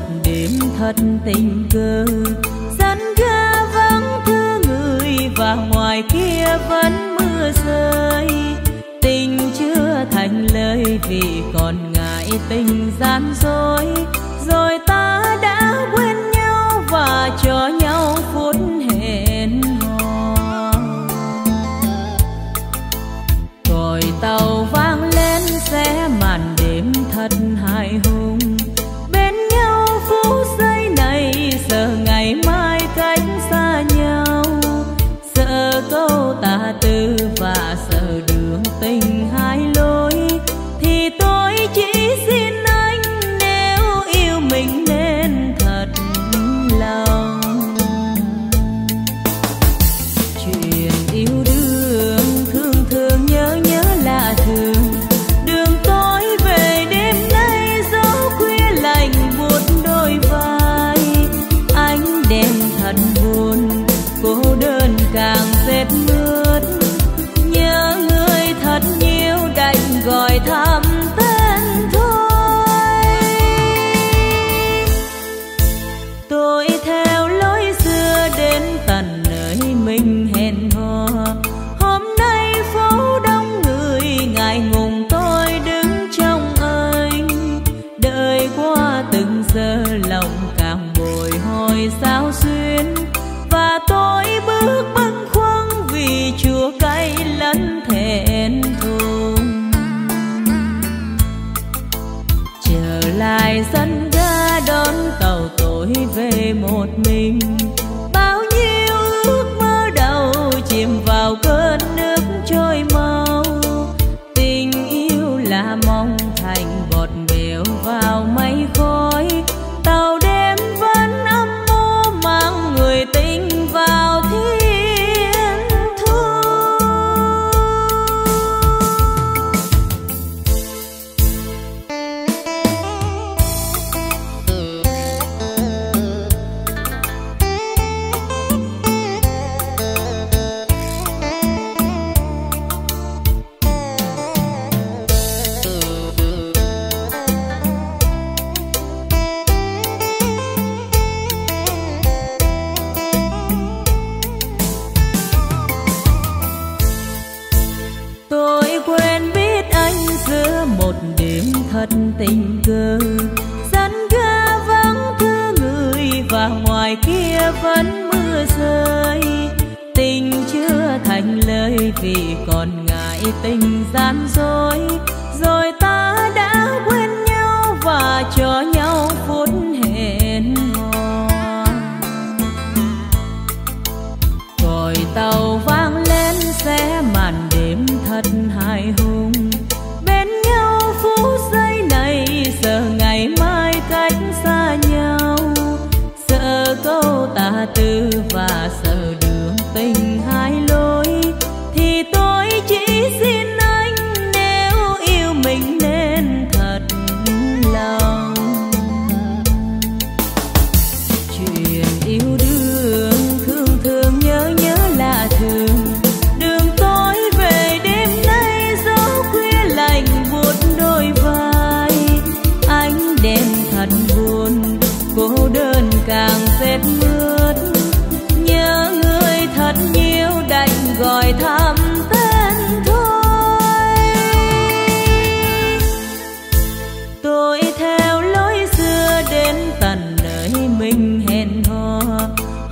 một đêm thật tình cờ, dân ga vắng thư người và ngoài kia vẫn mưa rơi. Tình chưa thành lời vì còn ngại tình gian dối, rồi ta đã quên nhau và cho nhau phút hẹn hò. Còi tàu vang lên sẽ màn đêm thật hài hùng, bên nhau phút giây này giờ ngày mai cách xa nhau. Sợ câu tà tư và sợ đường tình hai lối, thì tôi chỉ xin anh nếu yêu mình nên thật lòng. Chuyện yêu đương thương thương nhớ nhớ là thường, đường tối về đêm nay gió khuya lạnh buốt đôi vai. Ánh đêm thật buồn, cô đơn càng rét mướt, nhớ người thật nhiều đành gọi thăm tên thôi. Tôi theo lối xưa đến tận nơi mình hẹn hò, hôm nay phố đông người ngại ngùng tôi đứng trong anh. Đời qua từng giờ lòng càng bồi hồi sao xuyên, và tôi bước bâng khuâng vì chua cay lẫn thẹn thùng. Trở lại sân ga đón tàu tôi về một mình, bao nhiêu ước mơ đầu chìm vào cơn nước trôi mau. Tình yêu là mong thành bọt bèo vào mây khói, tàu đêm vẫn âm u mang người tình vào thiên thu. Thật tình cờ, dân ga vắng thư người và ngoài kia vẫn mưa rơi. Tình chưa thành lời vì còn ngại tình gian dối, rồi ta đã quên nhau và cho nhau phút hẹn hò. Còi tàu vang lên sẽ màn đêm thật hài hùng, giờ ngày mai cách xa nhau. Sợ câu tà tư và sợ đường tình hai lối, thì tôi chỉ xin anh nếu yêu mình nên thật lòng. Chuyện yêu đương thương thương nhớ nhớ là thường, đường tối về đêm nay gió khuya lạnh buốt đôi vai. Đêm thật buồn, cô đơn càng rét mướt, nhớ người thật nhiều đành gọi thăm tên thôi. Tôi theo lối xưa đến tận nơi mình hẹn hò,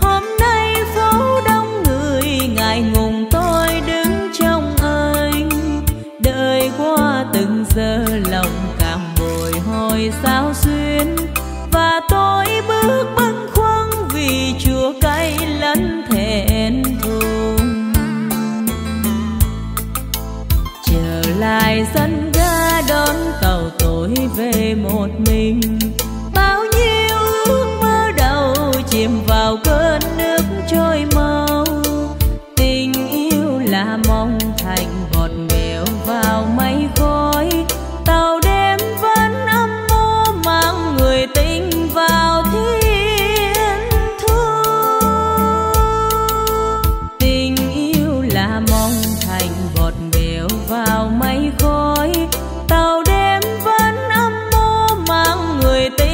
hôm nay phố đông người ngại ngùng tôi đứng trong anh. Đời qua từng giờ lòng càng hồi sao xuyên, và tôi bước bâng khuâng vì chua cay lẫn thẹn thùng. Trở lại sân ga đón tàu tôi về một mình, bao nhiêu ước mơ đầu chìm vào cơn nước trôi mau. Tình yêu là mong thành bọt bèo vào mây khói, tàu đêm vẫn âm u mang người tình vào thiên thu. Tình yêu là mong thành bọt bèo vào mây khói, tàu đêm vẫn âm u mang người tình.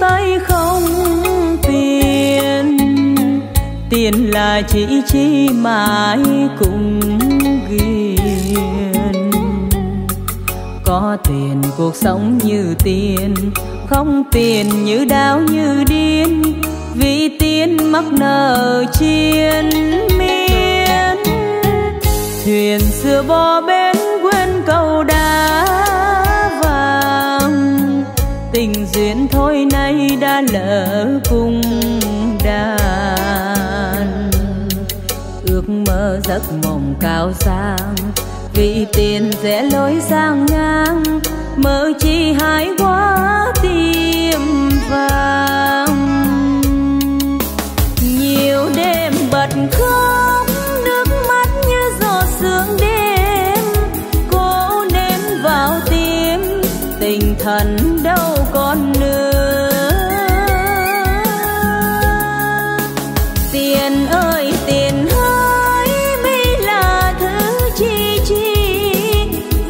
tay không tiền, tiền là chỉ chi mãi cùng ghiền. Có tiền cuộc sống như tiền, không tiền như đau như điên, vì tiền mắc nợ chiến miên. Thuyền xưa bò bến quên câu đá vàng, tình duyên thôi nay đã lỡ cùng đàn. Ước mơ giấc mộng cao sang, vì tiền rẽ lối sang ngang, mơ chi hái quá tim vàng. Nhiều đêm bật khóc, nước mắt như giọt sương đêm, cố ném vào tim, tình thần đâu còn nữa. Tiền ơi tiền hỡi, mi là thứ chi chi,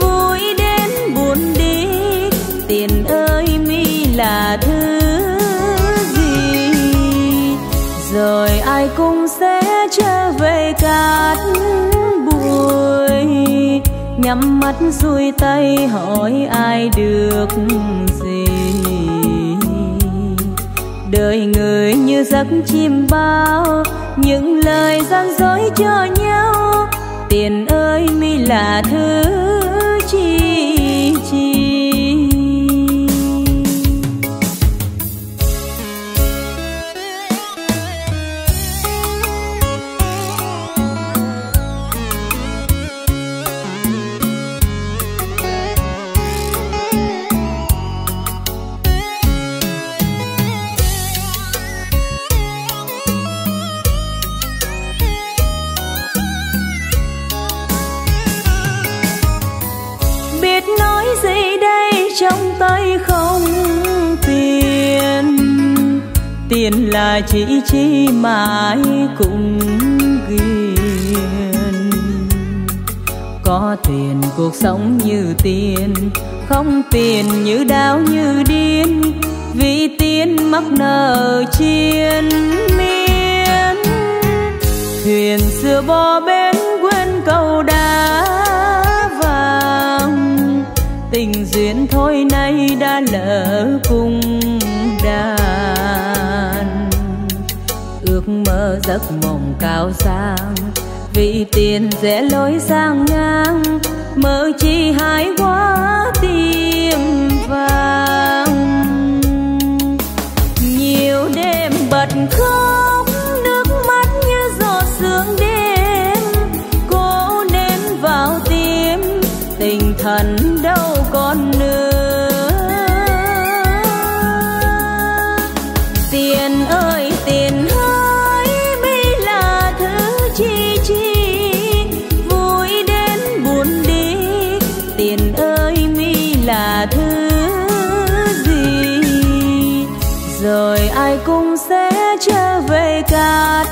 vui đến buồn đi, tiền ơi mi là thứ gì. Rồi ai cũng sẽ trở về cát bụi, nhắm mắt xuôi tay hỏi ai được gì. Đời người như giấc chim bao, những lời gian dối cho nhau, tiền ơi mi là thứ chi chi. Trong tay không tiền, tiền là chỉ chi mãi cùng ghiền. Có tiền cuộc sống như tiền, không tiền như đau như điên, vì tiền mắc nợ chiến miên. Thuyền xưa bò bến quên câu đá vàng, tình duyên thôi nay đã lỡ cùng đàn. Ước mơ giấc mộng cao sang, vì tiền rẽ lối sang ngang, mơ chi hái quá tim vàng. Nhiều đêm bật khóc, nước mắt như giọt sương đêm, cố ném vào tim, tình thần đâu còn nữa. Tiền ơi tiền hỡi, mi là thứ chi chi, vui đến buồn đi, tiền ơi mi là thứ gì. Rồi ai cũng sẽ trở về cát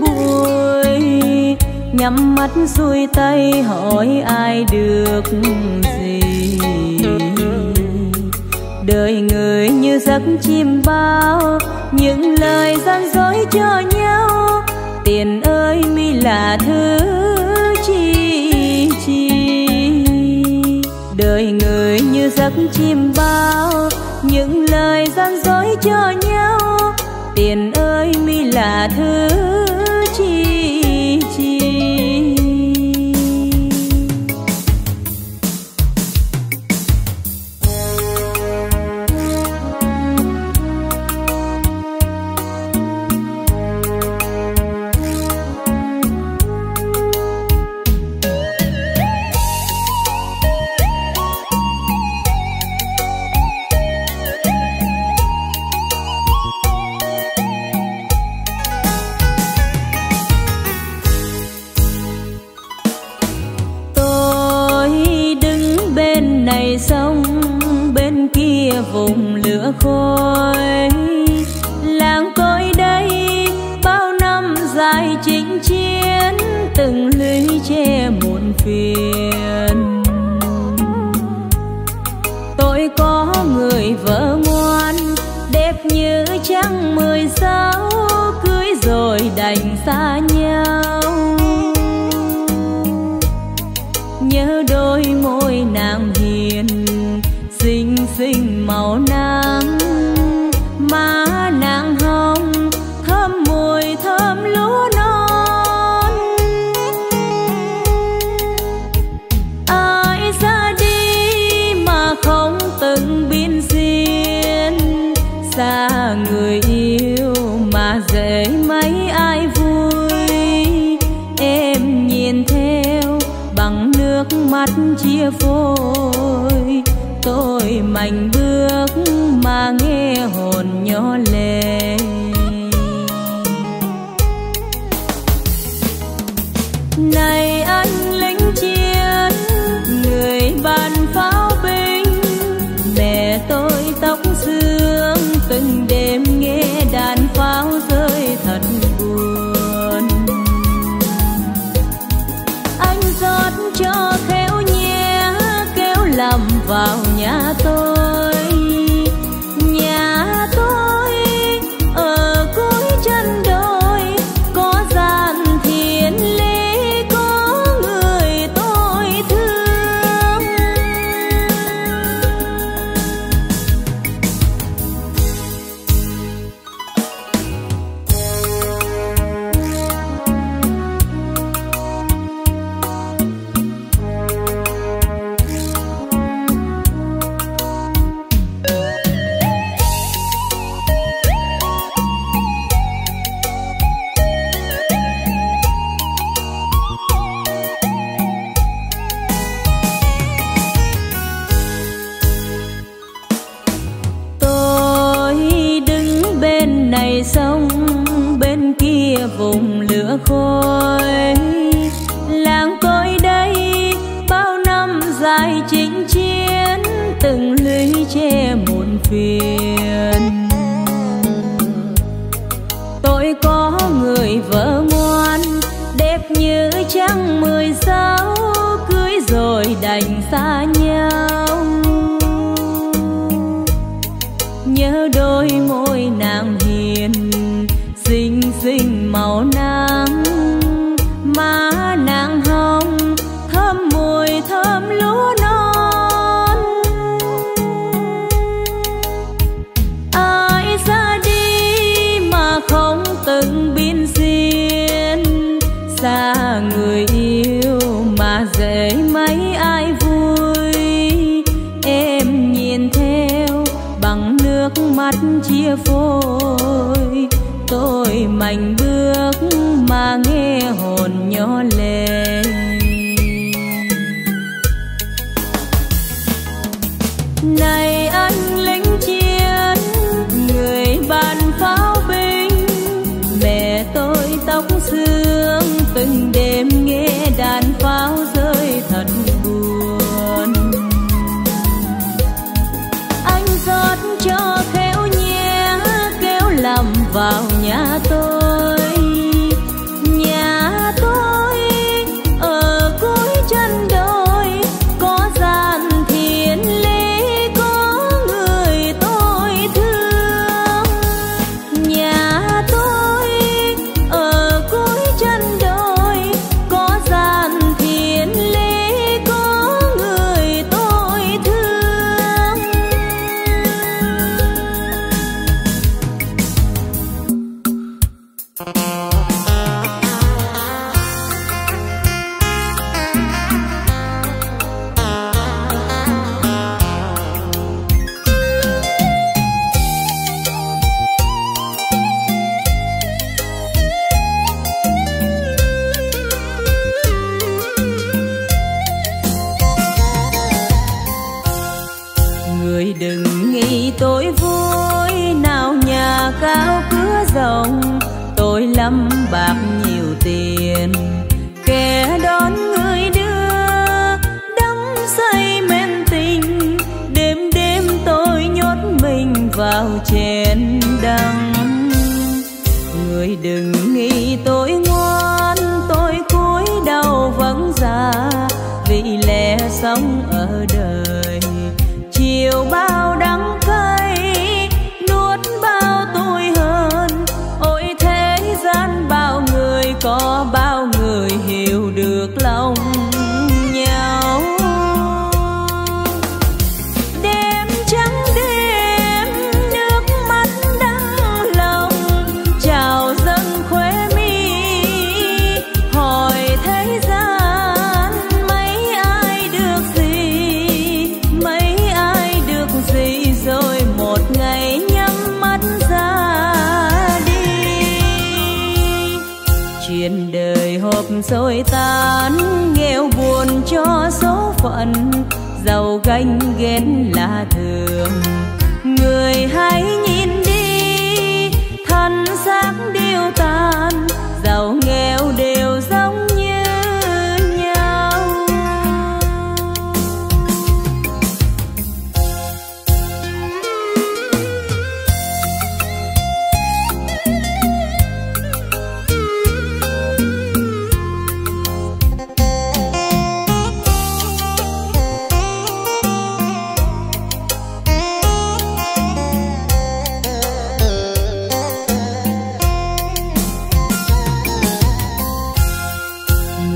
bụi, nhắm mắt xuôi tay hỏi ai được gì. Đời người như giấc chim bao, những lời gian dối cho nhau, tiền ơi mi là thứ chi chi. Đời người như giấc chim bao, những lời gian dối cho nhau, tiền ơi mi là thứ chi. Sông bên kia vùng lửa khói, làng cõi đây bao năm dài chinh chiến, từng lưới che muộn phiền. Tôi có người vợ ngoan để đành xa nhau, nhớ đôi môi nàng hiền xinh xinh màu nắng, má nàng hồng thơm mùi thơm lúa non. Ai ra đi mà không từng bin riêng, xa người yêu mà dễ mấy ai vui. Em nhìn theo bằng nước mắt chia phôi, tôi mảnh bước mà nghe hồn nhỏ lệ. Này anh lính chiến, người bạn pháo binh, mẹ tôi tóc sương từng đêm nghe đàn pháo rơi thật buồn. Anh rót cho khéo nhé, kéo làm vào nhà tôi. Khôi làng côi đây bao năm dài chinh chiến, từng lưới che muôn phiền. Tôi có người vợ ngoan đẹp như trăng 16, cưới rồi đành xa nhau, nhớ đôi môi nàng hiền xinh xinh màu nắng, má nàng hồng thơm mùi thơm lúa non. Ai ra đi mà không từng bin riêng, xa người yêu mà dễ mấy ai vui. Em nhìn theo bằng nước mắt chia phôi, tôi mảnh bước mà nghe hồn nhỏ lệ. Này anh lính chiến, người bạn pháo binh, mẹ tôi tóc sương từng đêm nghe đàn pháo rơi thật buồn. Anh rót cho khéo nhé, kéo làm vào nhà tôi. Nhà tôi ở cuối chân đồi, có gian thiên lý, có người tôi thương. Nhà tôi ở cuối chân đồi, có gian thiên lý, có người tôi thương. Người đừng nghĩ tôi vui, nào nhà cao cửa rộng, tôi lắm bạc nhiều tiền. Kẻ đón người đưa đắm say men tình, đêm đêm tôi nhốt mình vào chén đắng. Người đừng nghĩ tôi ngoan, tôi cúi đầu vắng ra, vì lẽ sống ở đời chiều bao đắng cay, nuốt bao tủi hờn. Ôi thế gian bao được lòng nhau. Đêm trắng đêm nước mắt đau lòng trào dâng khóe mi, hỏi thế gian mấy ai được gì, mấy ai được gì, rồi một ngày nhắm mắt ra đi. Chuyện đời hộp xôi tán, nghèo buồn cho số phận, giàu ganh ghen là thường. Người hãy nhìn đi, thân xác điêu tàn, giàu nghèo đều giống như nhau.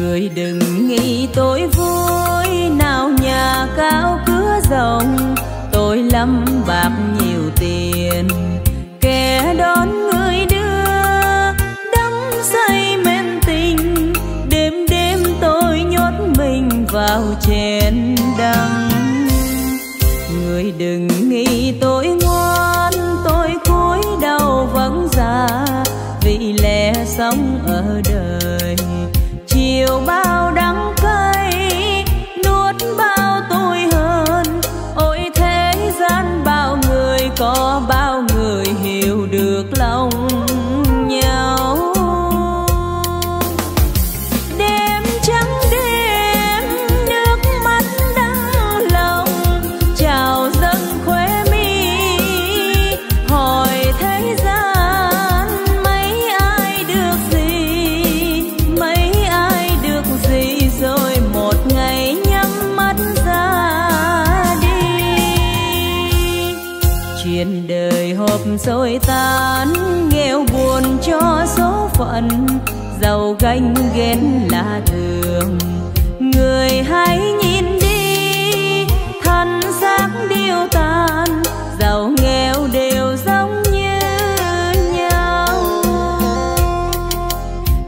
Người đừng nghĩ tôi vui, nào nhà cao cửa rộng, tôi lắm bạc nhiều tiền. Kẻ đón người đưa, đắm say men tình, đêm đêm tôi nhốt mình vào chén đắng. Người đừng nghĩ tôi ngoan, tôi cúi đầu vắng ra, vì lẽ sống ở đời chiều bao đắng cay, nuốt bao tôi hơn. Ôi thế gian bao người, có bao người hiểu được lòng nhau. Đêm trắng đêm nước mắt đau lòng trào dâng khóe mi, hỏi thế gian mấy ai được gì, mấy gì, rồi một ngày nhắm mắt ra đi. Chuyện đời hộp xôi tán, nghèo buồn cho số phận, giàu ganh ghen là thường. Người hãy nhìn đi, thân xác điêu tàn, giàu nghèo đều giống như nhau.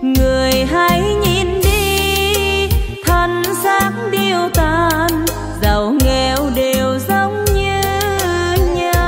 Người hãy nhìn đi, xác điêu tàn, giàu nghèo đều giống như nhau.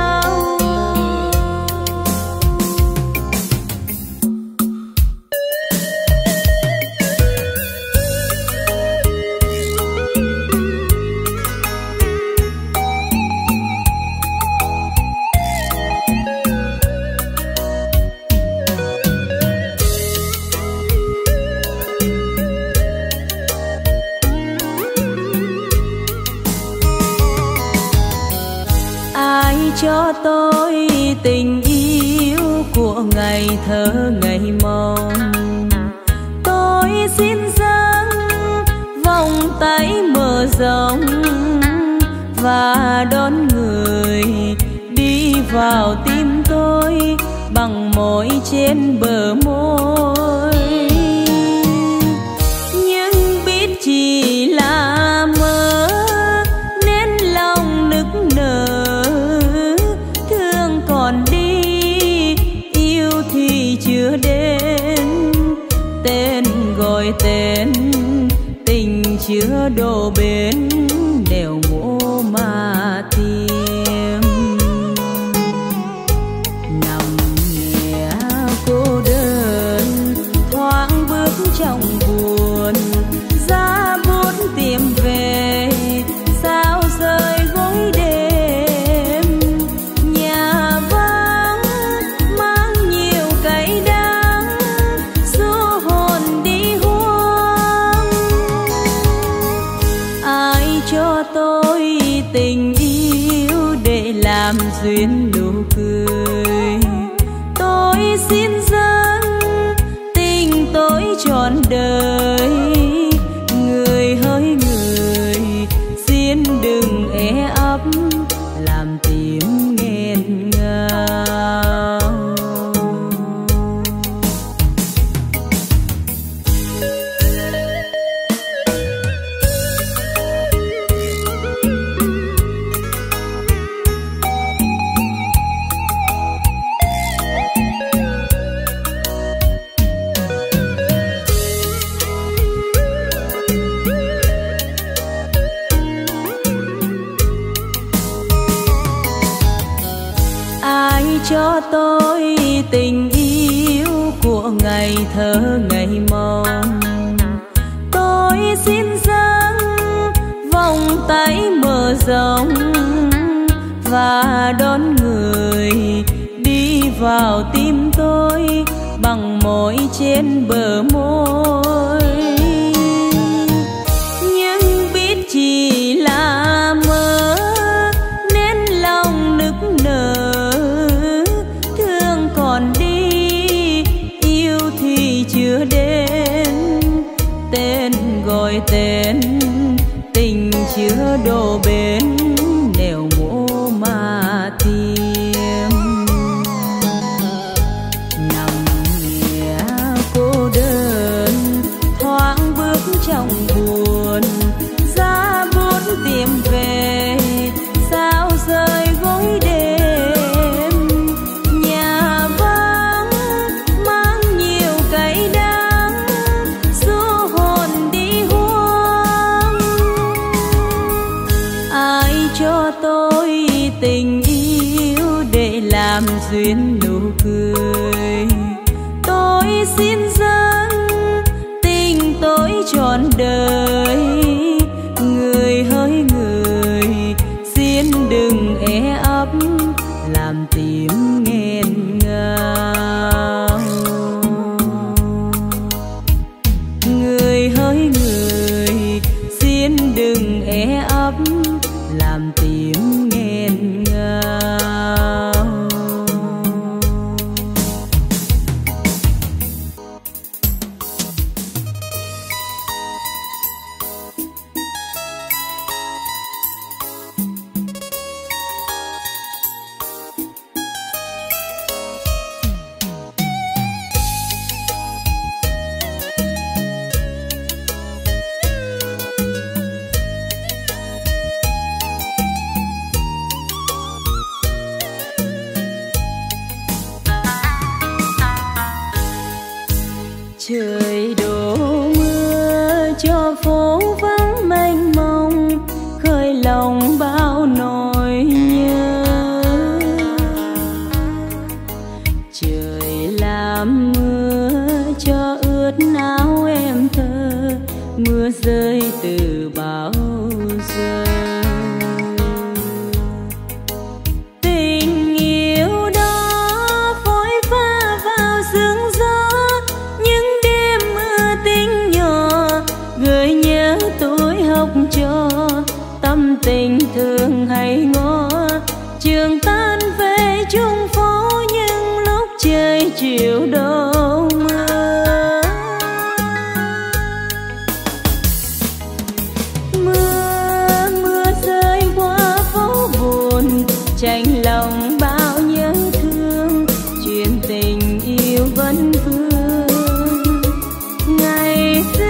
Cho tôi tình yêu của ngày thơ ngày mong, tôi xin dâng vòng tay mở rộng và đón người đi vào tim tôi bằng môi trên bờ môi. Nhưng biết chỉ là mơ nên lòng nức nở, chưa đến tên gọi tên, tình chưa đổ bến đều mỗ mà tìm. Nằm nghe cô đơn thoáng bước trong buồn, giá buốt tìm về sao rơi gối đêm. Tình yêu để làm duyên nụ cười, tôi xin dâng tình tôi trọn đời. Người hỡi người, xin đừng é ấp làm tim nghẹn ngào. cho tôi tình yêu của ngày thơ ngày mong. Tôi xin dâng vòng tay mở rộng và đón người đi vào tim tôi bằng môi trên bờ môi. Nhưng biết chỉ là mơ nên lòng nức nở, thương còn đi yêu thì chưa đến, tên gọi tên tình chưa đổ bến. Duyên nụ cười tôi xin dâng tình tôi trọn đời, người hỡi người xin đừng é ấp làm tim nghẹn ngào. Người hỡi người xin đừng é ấp làm tim nghẹn ngào. Trời đổ mưa cho phố vắng mênh mông, khơi lòng bao nỗi nhớ. Trời làm mưa cho ướt áo em thơ, mưa rơi từ bao giờ. Cho tâm tình thường hay ngó trường tan về chung phố, nhưng lúc trời chiều đổ mưa. Mưa rơi qua phố buồn tranh lòng bao nhớ thương, chuyện tình yêu vẫn vương ngày xưa.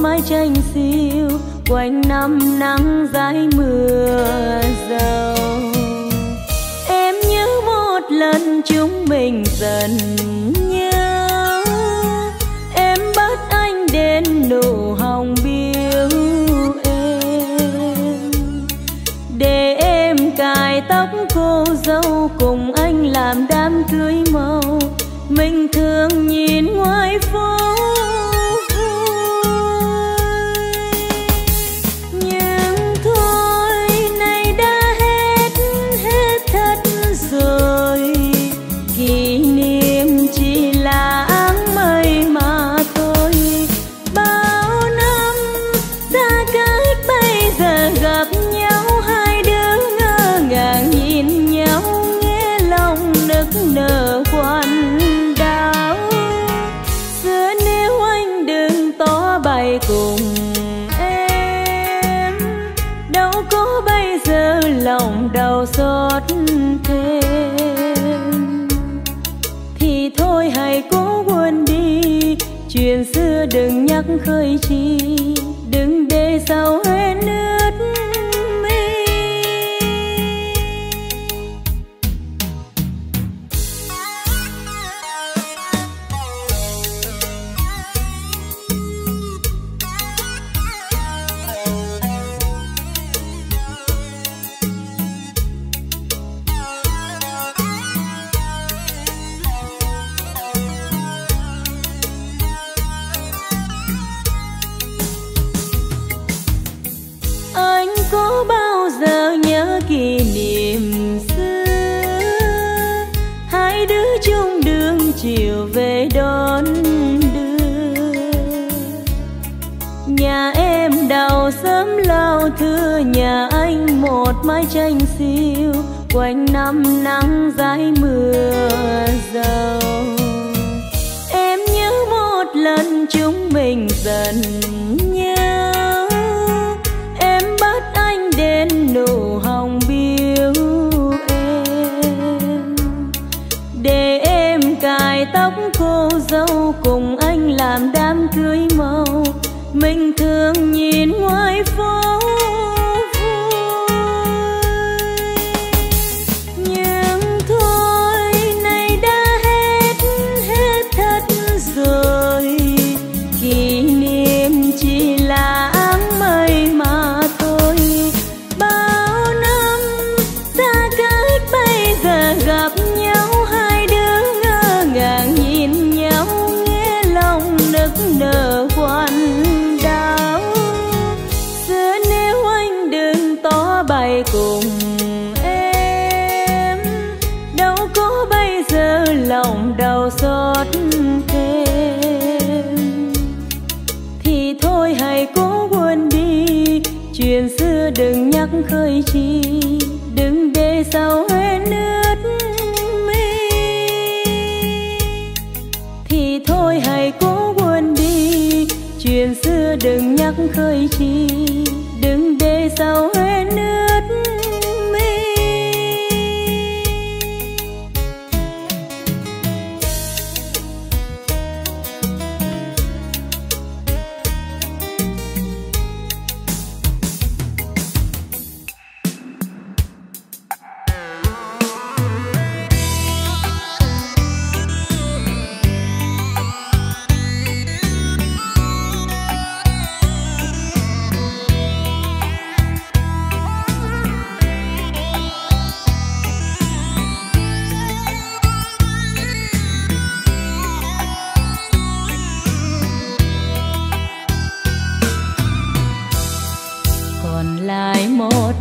mái tranh xiêu quanh năm nắng dãi mưa giông. Em nhớ một lần chúng mình dần nhớ, em bắt anh đến nụ hồng biếu em, để em cài tóc cô dâu cùng anh làm đám cưới màu. Mình thường nhìn ngoài phố xót thêm thì thôi hãy cố quên đi, chuyện xưa đừng nhắc khơi chi, đừng để sau hết nước mi. Kỷ niệm xưa hai đứa chung đường chiều về đón đưa, nhà em đào sớm lau thưa, nhà anh một mái tranh xiêu quanh năm nắng dãi mưa giông. Em nhớ một lần chúng mình dần nhớ, em bắt anh đến nụ hồng tóc cô dâu cùng anh làm đám cưới màu. Mình thường nhìn ngoài phố vui, nhưng thôi nay đã hết thật rồi, kỷ niệm chỉ là áng mây mà thôi. Bao năm xa cách bây giờ gặp nhau, nở quanh đảo xưa, nếu anh đừng tỏ bày cùng em, đâu có bây giờ lòng đau xót thêm thì thôi hãy cố quên đi, chuyện xưa đừng nhắc khơi chi, đừng để sau hết nước mi. Thì thôi hãy cố quên đi, chuyện xưa đừng nhắc khơi chi, đừng để sau hết nước mi.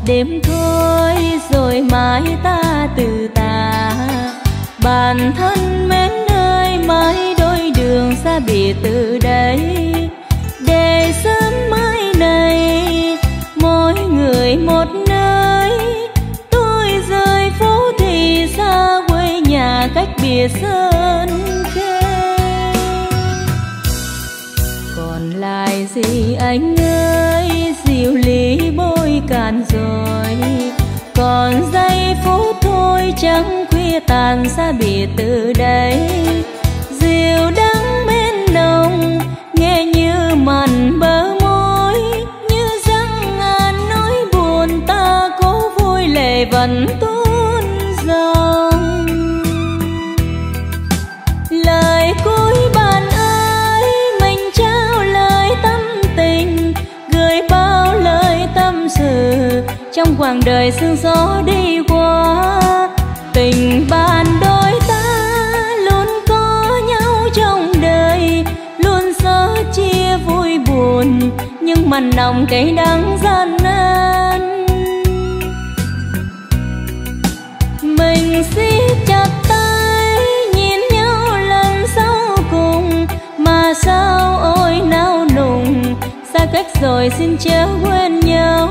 Đêm thôi rồi mãi ta từ ta, bản thân mến ơi mãi đôi đường xa biệt từ đây. Để sớm mai này mỗi người một nơi, tôi rời phố thì xa quê nhà cách biệt sơn khê. Còn lại gì anh ơi, dịu lý bôi cạn rồi, còn giây phút thôi trắng khuya tàn xa biệt từ đây. Dịu đắng mến nồng nghe như màn bơm vẫn tuôn dòng lời cuối bạn ơi, mình trao lời tâm tình, gửi bao lời tâm sự trong quãng đời sương gió đi qua. Tình bạn đôi ta luôn có nhau trong đời, luôn sẻ chia vui buồn nhưng mặn nồng cay đắng gian nan. Mình siết chặt tay nhìn nhau lần sau cùng, mà sao ôi nao nùng, xa cách rồi xin chớ quên nhau.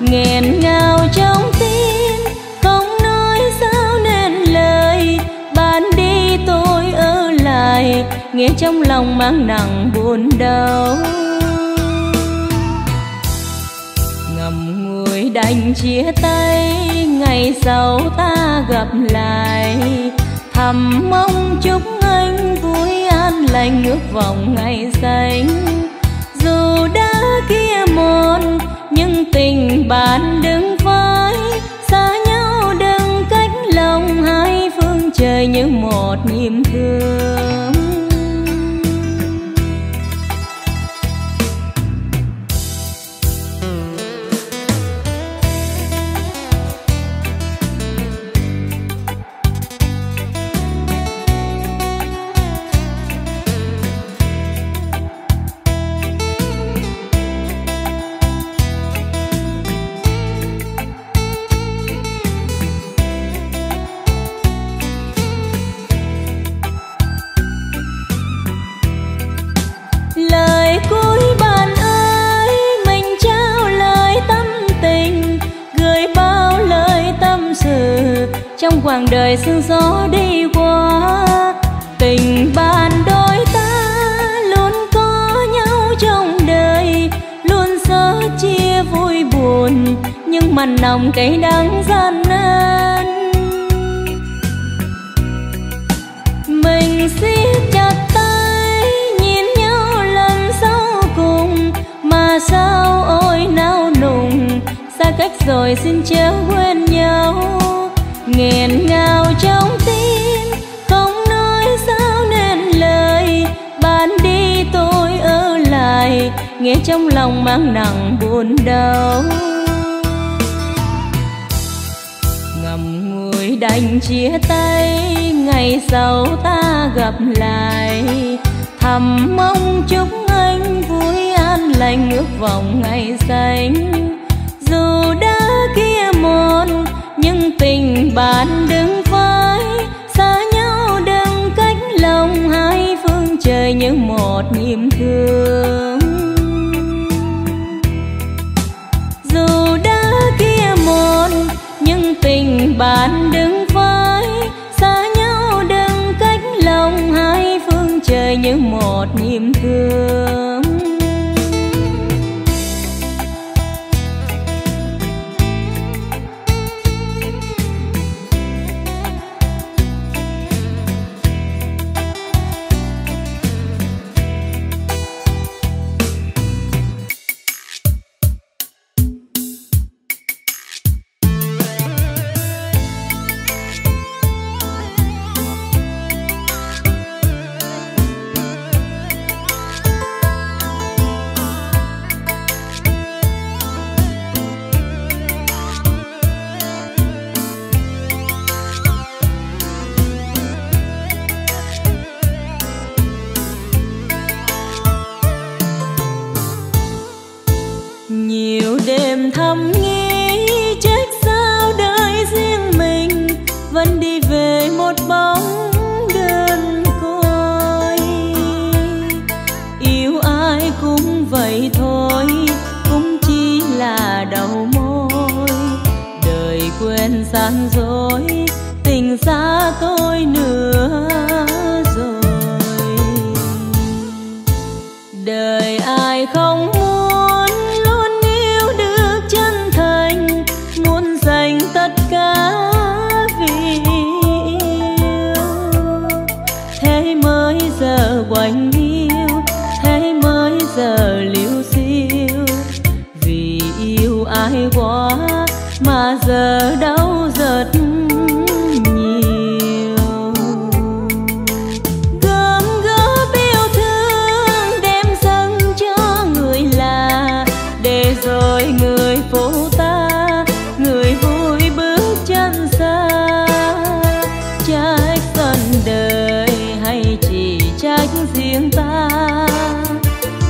Nghẹn ngào trong tim không nói sao nên lời, bạn đi tôi ở lại, nghe trong lòng mang nặng buồn đau. Ngậm ngùi đành chia tay, ngày sau ta gặp lại, thầm mong chúc anh vui an lành, ước vọng ngày xanh. Dù đã kia mòn nhưng tình bạn đừng phai, xa nhau đừng cách lòng, hai phương trời như một nhịp thương. Trong quãng đời sương gió đi qua, tình bạn đôi ta luôn có nhau trong đời, luôn sẻ chia vui buồn nhưng mặn nồng cay đắng gian nan. Mình siết chặt tay nhìn nhau lần sau cùng, mà sao ôi nao nùng, xa cách rồi xin chớ quên nhau. Nghẹn ngào trong tim không nói sao nên lời, bạn đi tôi ở lại, nghe trong lòng mang nặng buồn đau. Ngậm ngùi đành chia tay, ngày sau ta gặp lại, thầm mong chúc anh vui an lành, ước vọng ngày xanh. Dù đã kia mòn nhưng tình bạn đừng phai, xa nhau đừng cách lòng, hai phương trời như một nhịp thương. Dù đã kia mòn nhưng tình bạn đừng phai, xa nhau đừng cách lòng, hai phương trời như một nhịp thương. Quá mà giờ đau giật nhiều. Gom gỡ yêu thương đem dâng cho người lạ, để rồi người phố ta, người vui bước chân xa. Trách phần đời hay chỉ trách riêng ta,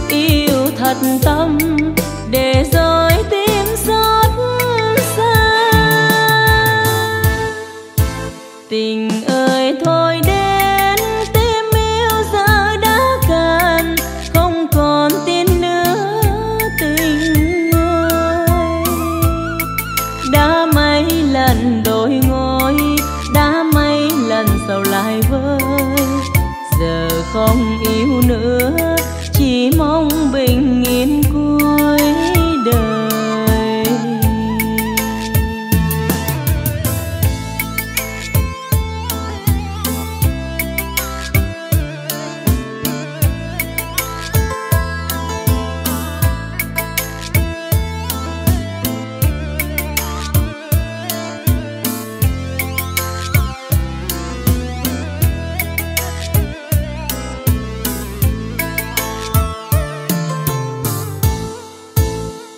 yêu thật tâm để rồi tim xót xa. Tình ơi thôi đến, tim yêu giờ đã cạn, không còn tin nữa tình ơi. Đã mấy lần đổi ngôi, đã mấy lần sầu lại vơi, giờ không yêu nữa, chỉ mong bình yên cuối đời.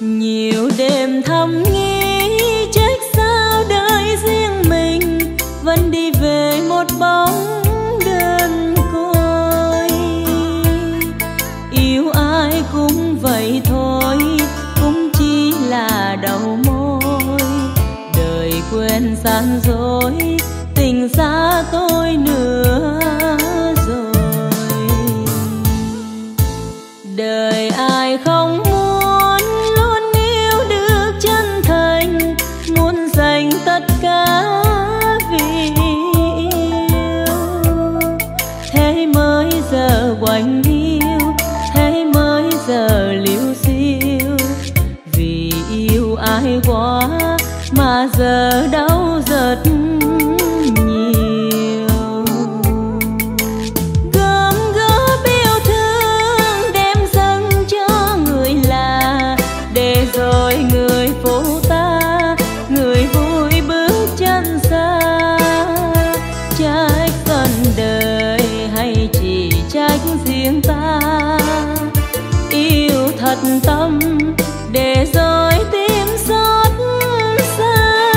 Nhiều đêm thầm nghĩ trách sao đời riêng mình vẫn đi về một bóng đơn côi. Yêu ai cũng vậy thôi, cũng chỉ là đầu môi. Đời quên gian dối, tình xa tôi nữa rồi. Đời ai không quanh yêu, thế mới giờ liêu xiêu. Vì yêu ai quá mà giờ đau giật nhiều. Gom góp yêu thương đem dâng cho người lạ, để rồi người phố ta, người vui bước chân xa. Trách phần đời hay chỉ trách riêng ta, yêu thật tâm để rồi tim xót xa.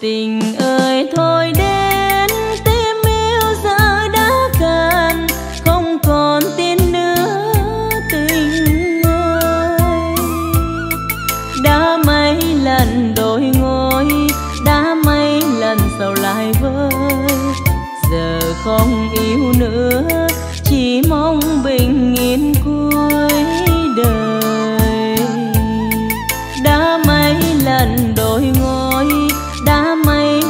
Tình ơi thôi đến, tim yêu giờ đã cạn, không còn tin nữa tình ơi. Đã mấy lần đổi ngôi, đã mấy lần sầu lại vơi, giờ không yêu nữa, chỉ mong bình yên cuối đời. Đã mấy lần đổi ngôi, đã mấy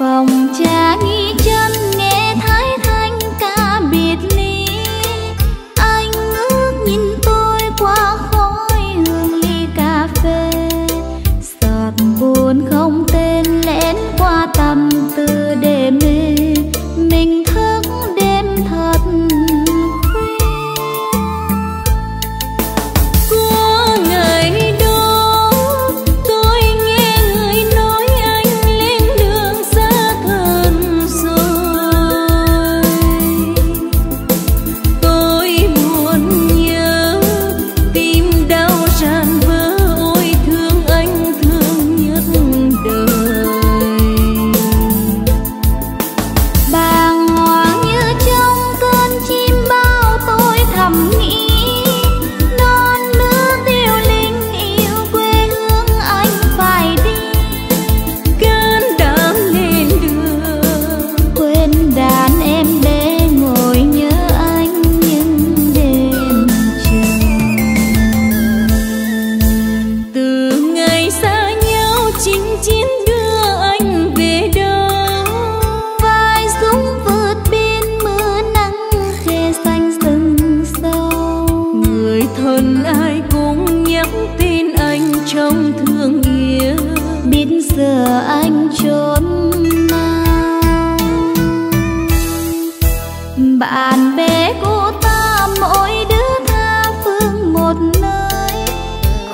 phòng cha nghi chân nghe thái thanh ca biệt ly. Anh ngước nhìn tôi qua khói hương ly cà phê, giọt buồn không tên lén qua tâm tư để mê. Mình thức đêm thật khuya của ngày đó, tôi nghe người nói anh lên đường xa thần rồi. Tôi buồn nhớ tim đau tràn vỡ, ôi thương anh thương nhất đời. Bàng hoàng như trong cơn chim bao, tôi thầm nghĩ non nước yêu linh yêu quê hương anh phải đi. Cơn đau lên đường quên đàn em để ngồi nhớ anh những đêm chờ. Từ ngày xa nhau chinh chiến đưa anh về đâu, vai súng vượt biên mưa nắng khe xanh rừng sâu. Người thân ai cũng nhắc tin anh trong thương yêu, biết giờ anh trốn mau. Bạn bè của ta mỗi đứa tha phương một nơi,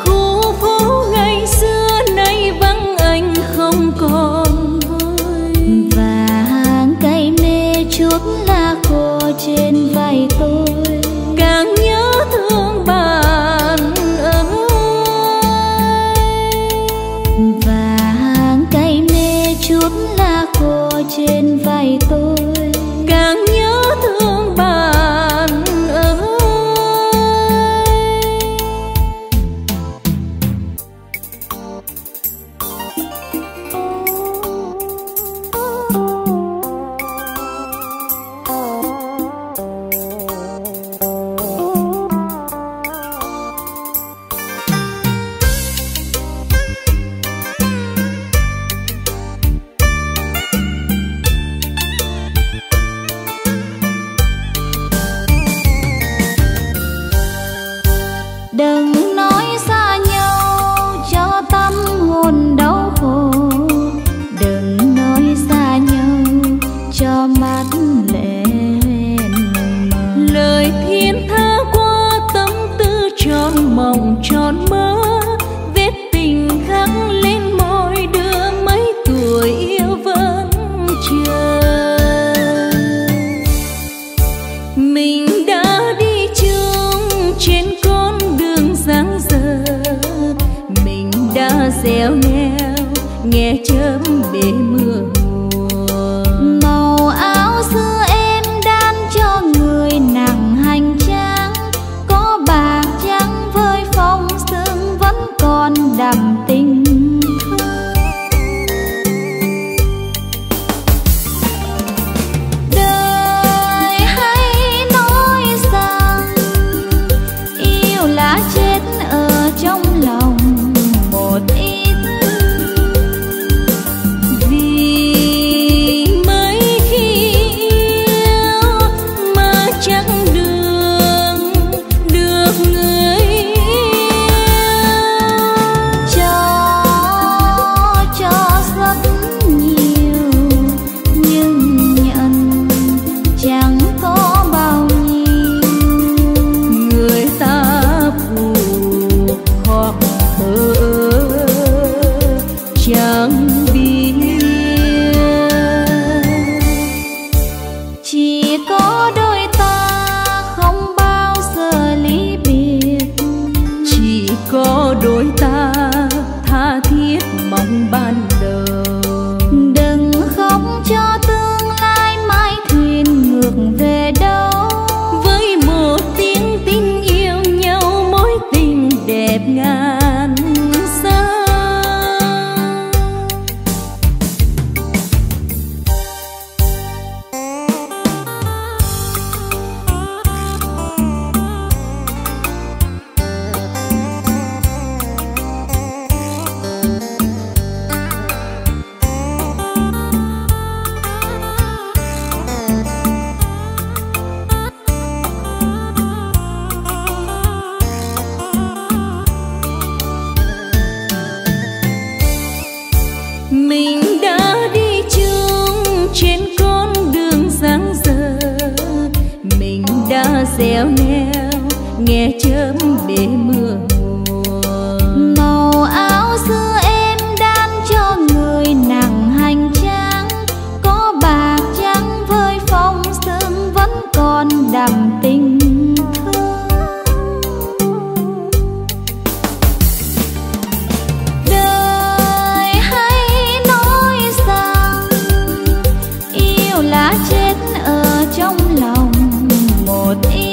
khu phố ngày xưa nay vắng anh không còn vơi. Và hàng cây mê chút lá khô trên vai tôi, càng nhớ thương bạn ơi. Và hàng cây mê chút lá khô trên vai tôi, càng nhớ thương bạn ơi. leo leo nghe chớm để mưa mùa. Màu áo xưa em đan cho người nặng hành trang, có bạc trắng với phong sương vẫn còn đậm tình thương. Đời hãy nói rằng yêu lá chết ở trong lòng một ít.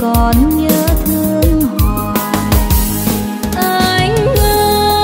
Còn nhớ thương hoài anh ơi.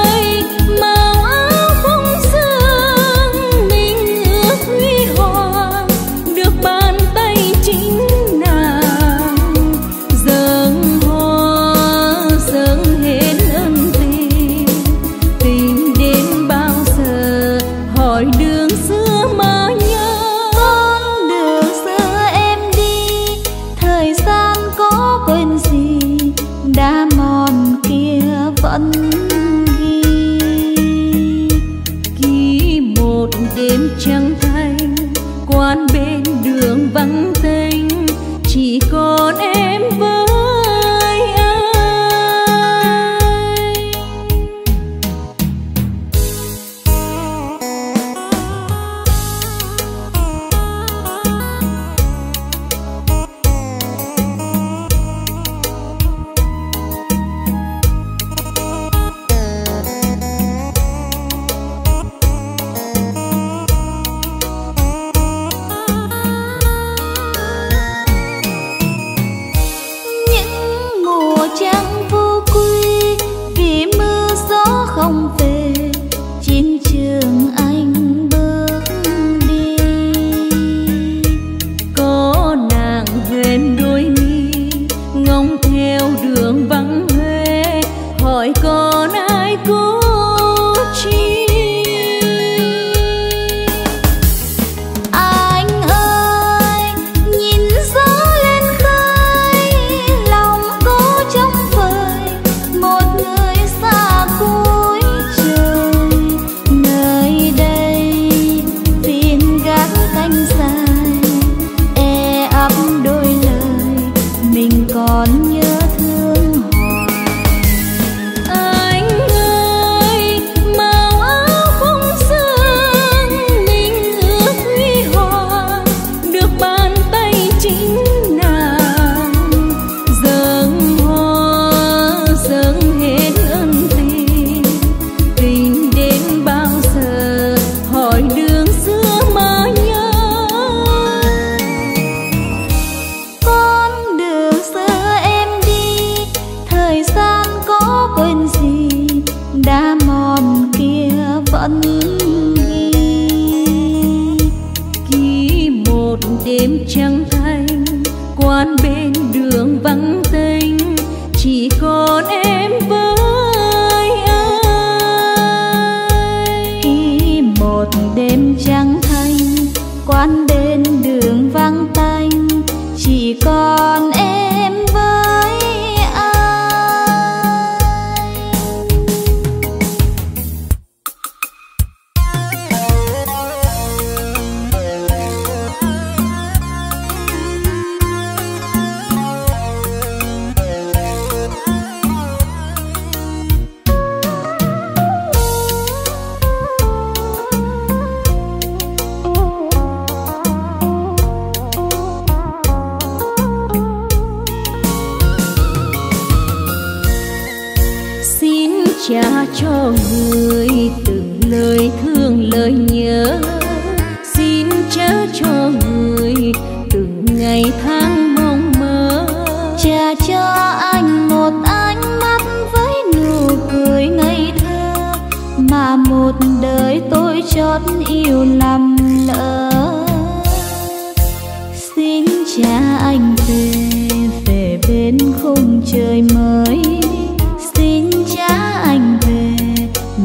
ai cố chi. Anh ơi nhìn gió lên khơi, lòng cố trong vời một người xa cuối trời. Nơi đây tiếng gác canh dài e ấp đôi lời mình còn nhớ. Đêm trắng thanh, quan bên đường vắng tênh, chỉ còn em với anh. Khi một đêm trắng thanh, quan bên đường vắng tênh, chỉ còn em với cha. Cho người từng lời thương lời nhớ, xin cha cho người từng ngày tháng mong mơ. Cha cho anh một ánh mắt với nụ cười ngây thơ, mà một đời tôi chót yêu lầm lỡ. Xin cha anh về bên khung trời mới, xin cha anh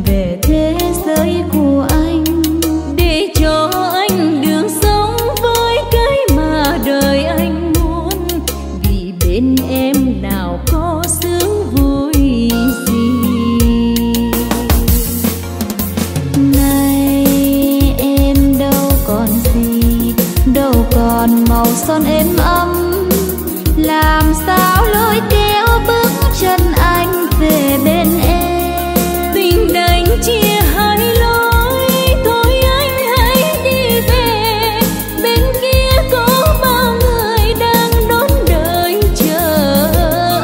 về thế giới của anh, để cho anh đường sống với cái mà đời anh muốn. Vì bên em nào có sướng vui gì. Nay em đâu còn gì, đâu còn màu son êm ấm, làm sao lối kéo bước chân anh về bên em. Tình đành chia hai lối, thôi anh hãy đi về. Bên kia có bao người đang đón đợi chờ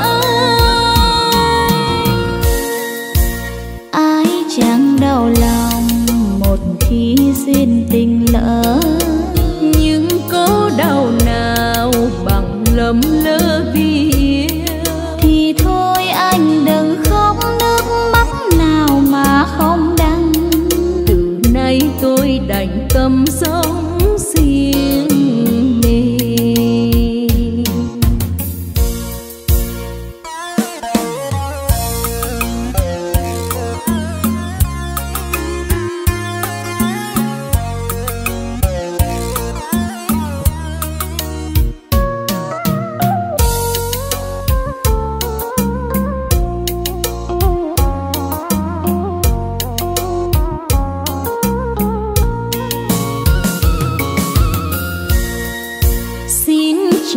anh. Ai chẳng đau lòng một khi duyên tình lỡ, nhưng có đau nào bằng lầm lỡ vì yêu. Thì thôi anh đừng khóc nước mắt nào mà không đắng. Từ nay tôi đành cầm sống riêng mình.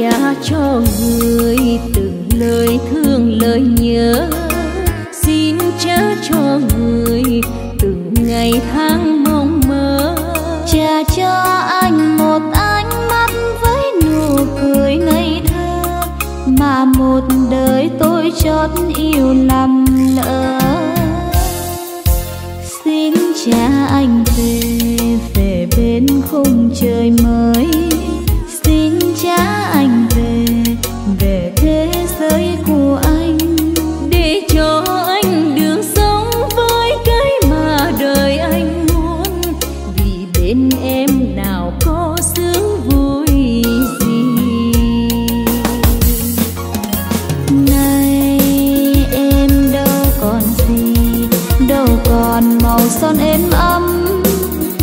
Cha cho người từng lời thương lời nhớ, xin cha cho người từng ngày tháng mong mơ. Cha cho anh một ánh mắt với nụ cười ngây thơ, mà một đời tôi chót yêu lầm lỡ. Xin cha anh về bên khung trời mới, xin cha anh về thế giới của anh, để cho anh đường sống với cái mà đời anh muốn. Vì bên em nào có sướng vui gì. Nay em đâu còn gì, son êm ấm,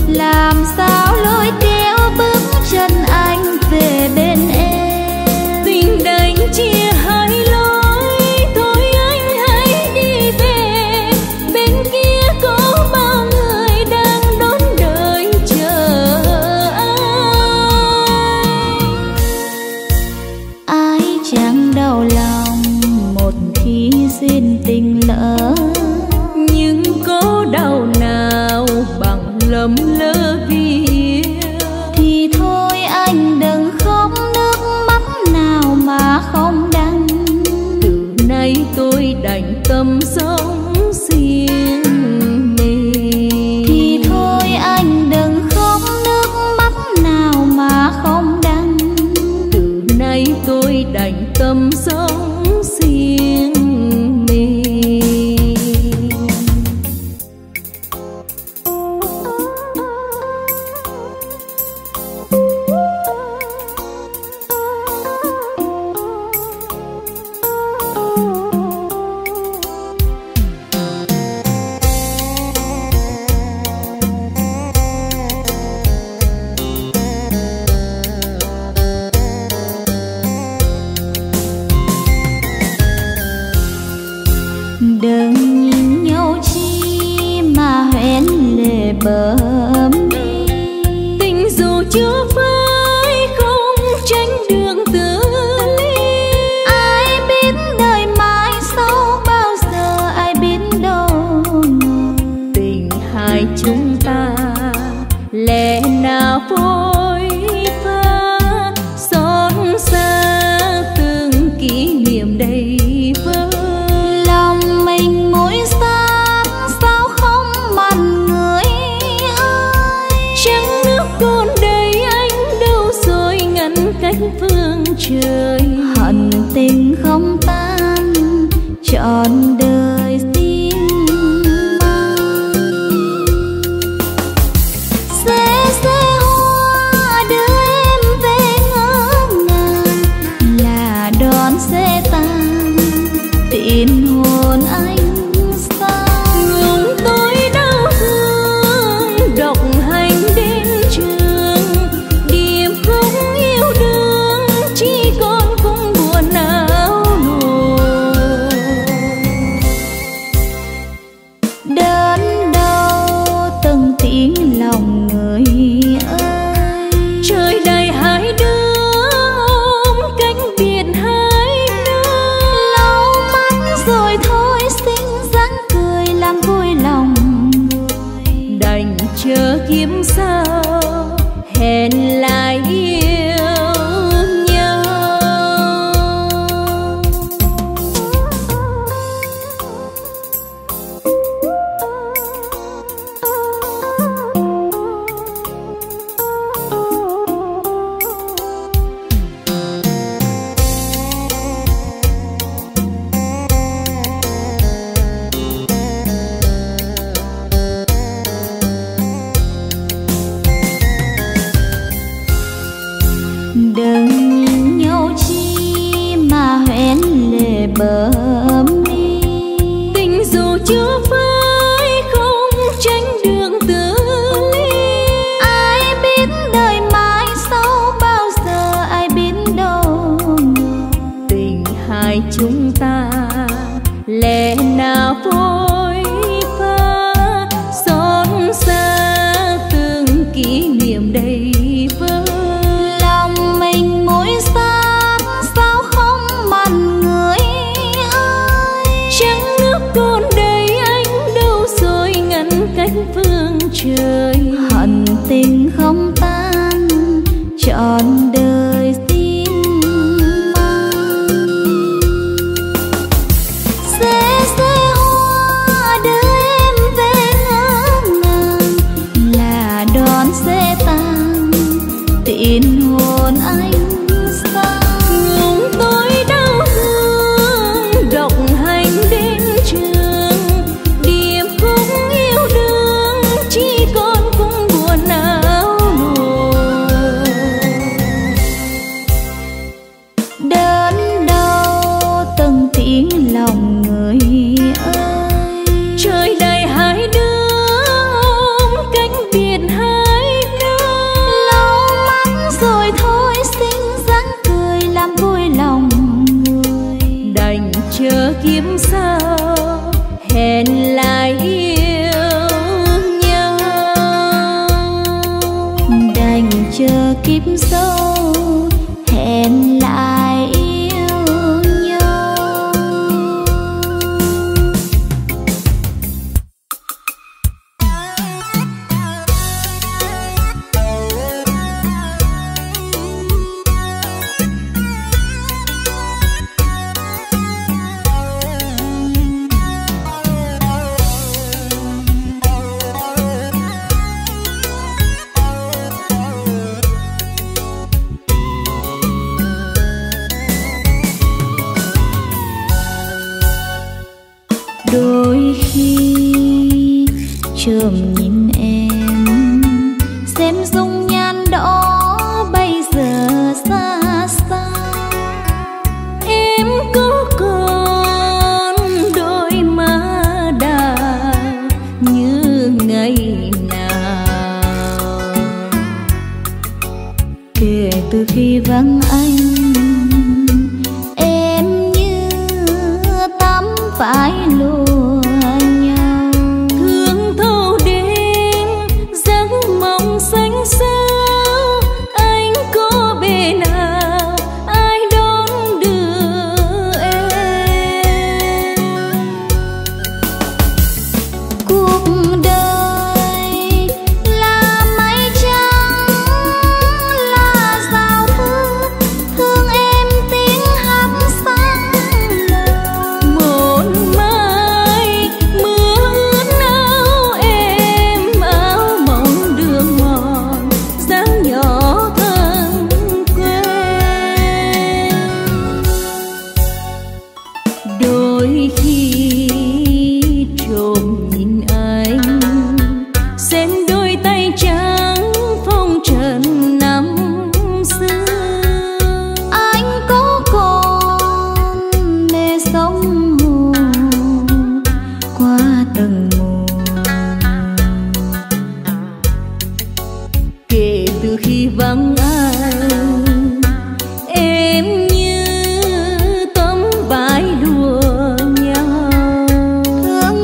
làm sao lối kéo bước chân anh về bên em. Tình đành chia hai lối, thôi anh hãy đi về. Bên kia có bao người đang đón đợi chờ anh. Ai chẳng đau lòng một khi duyên tình lỡ, nhưng có đau nào bằng lầm lỡ vì yêu. Thì thôi anh đừng khóc nước mắt nào mà không đắng. Từ nay tôi đành tâm sống riêng mình. Thì thôi anh đừng khóc nước mắt nào mà không đắng. Từ nay tôi đành tâm sống riêng. Chỉ con cũng buồn não. trường nhìn em xem dung nhan đó bây giờ xa xa, em có còn đôi má đào như ngày nào. Kể từ khi vắng anh em như tắm phải lùa nhau, thương thâu đêm giấc mộng xanh xao. Anh có bề nào ai đón đưa em? Cuộc đời là mây trắng là giao thương, thương em tiếng hát sáng lời. Một mai mưa ướt nâu em áo mộng đường mòn, dáng nhỏ thân quen. Đôi khi trộm nhìn anh xem đôi tay trắng phong trần năm xưa, anh có còn mê sóng mùa qua từng mùa. Kể từ khi vắng anh em như tấm vải lụa nhau, thương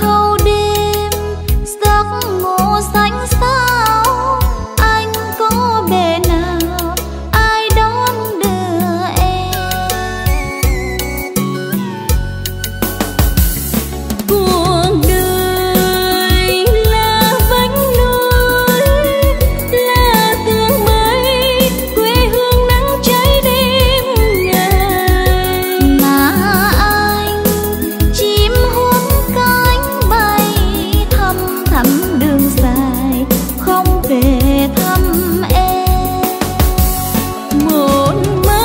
thâu đêm giấc mộng xanh xao. Anh có bề nào ai đón đưa em? Cuộc đời là vách núi là tường mây, quê hương nắng cháy đêm ngày mà anh chim hút cánh bay thăm thẳm đường dài không về thăm em. Đôi khi trộm nhìn anh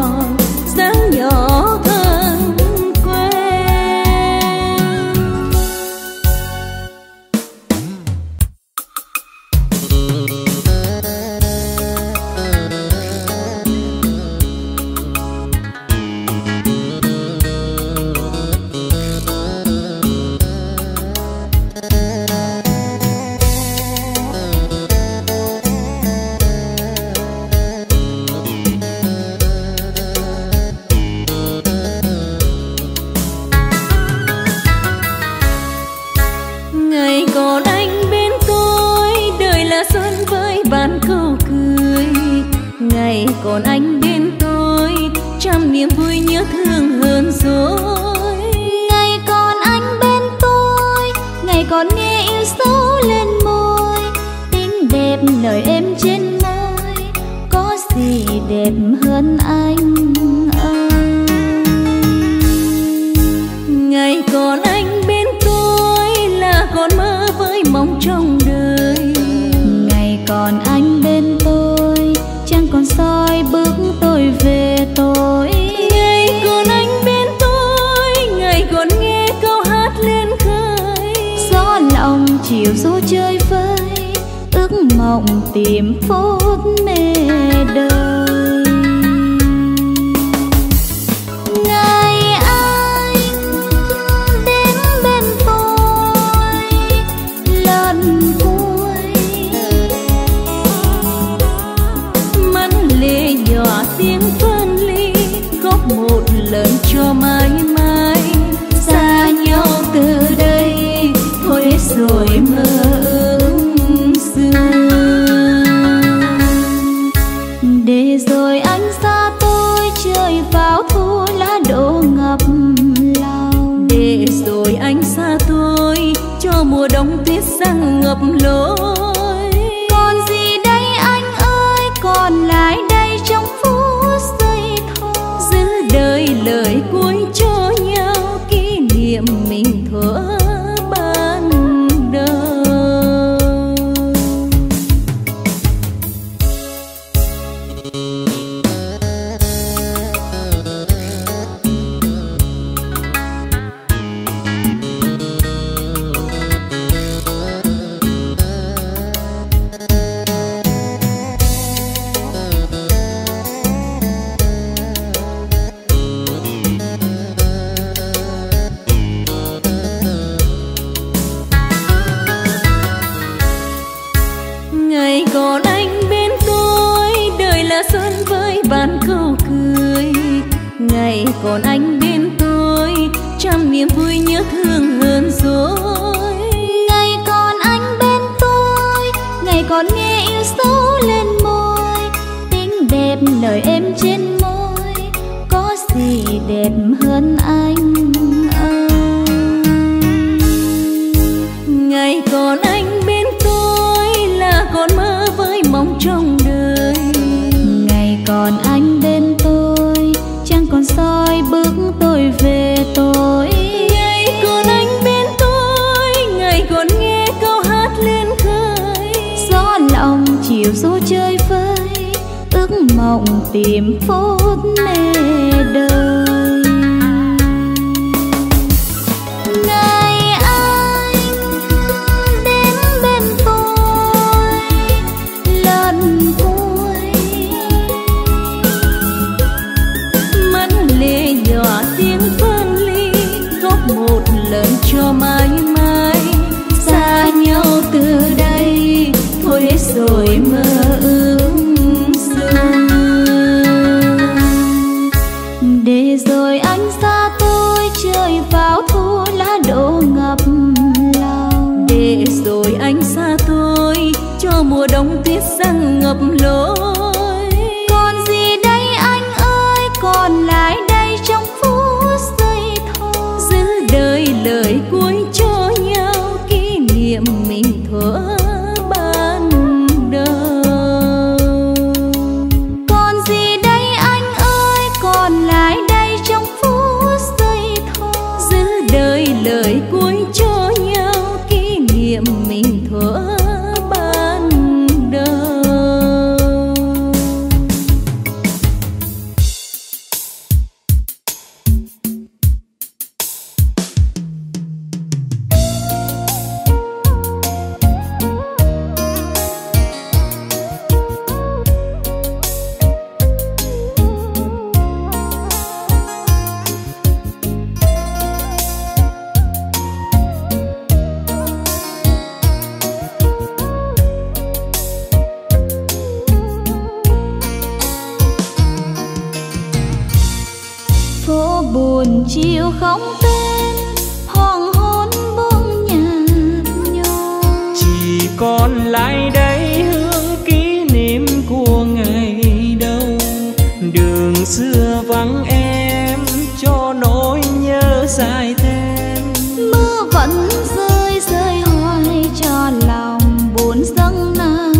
xem đôi tay trắng phong trần năm xưa, anh có còn mê sóng mùa qua từng mùa. Kể từ khi vắng anh em ngày còn anh bên tôi, trăm niềm vui nhớ thương hơn rồi. Ngày còn anh bên chiều du chơi vơi, ước mộng tìm phút mê đời. Ngày anh đến bên tôi lần cuối, mắn lê nhỏ tiếng phân ly, góp một lần cho mãi mãi xa nhau từ đây. Thôi hết rồi mơ ước xưa, để rồi anh xa tôi chơi vào thu lá đổ ngập lòng, để rồi anh xa tôi cho mùa đông tuyết răng ngập lối. Còn gì đây anh ơi, còn lại đây trong phút giây thôi, giữ đời lời cuối cho nhau kỷ niệm mình thuở. Còn anh bên tôi trăm niềm vui nhớ thương hơn rồi. Ngày còn anh bên tôi, ngày còn nghe yêu dấu lên môi, tính đẹp lời em trên môi, có gì đẹp hơn anh ơi. Ngày còn anh bên tôi là còn mơ với mong trong đời, ngày còn anh bên tôi chẳng còn soi bước tôi về tối. Ngày còn anh bên tôi, ngày còn nghe câu hát lên khơi, gió lòng chiều du chơi vơi, ước mộng tìm phút mê đời. Ngày anh đến bên tôi lần cuối, mắt lê nhỏ tiếng phân ly, góp một lần cho mãi mãi xa nhau từ đây. Thôi hết rồi mơ ước xưa, để rồi anh xa tôi chơi vào thu lá đổ ngập lòng, để rồi anh xa tôi cho mùa đông tuyết răng ngập lối. Còn gì đây anh ơi, còn lại đây trong phút giây thôi, giữ đời lời cuối cho nhau kỷ niệm mình thuở ban đầu. Còn gì đây anh ơi, còn lại đây trong phút giây thôi, giữ đời lời cuối cho nhau kỷ niệm mình thuở ban đầu. Phố buồn chiều không tên, hoàng hôn buông nhạt nhòa, chỉ còn lại đây hương kỷ niệm của ngày đầu. Đường xưa vắng em cho nỗi nhớ dài thêm, mưa vẫn rơi rơi hoài cho lòng buồn dâng nào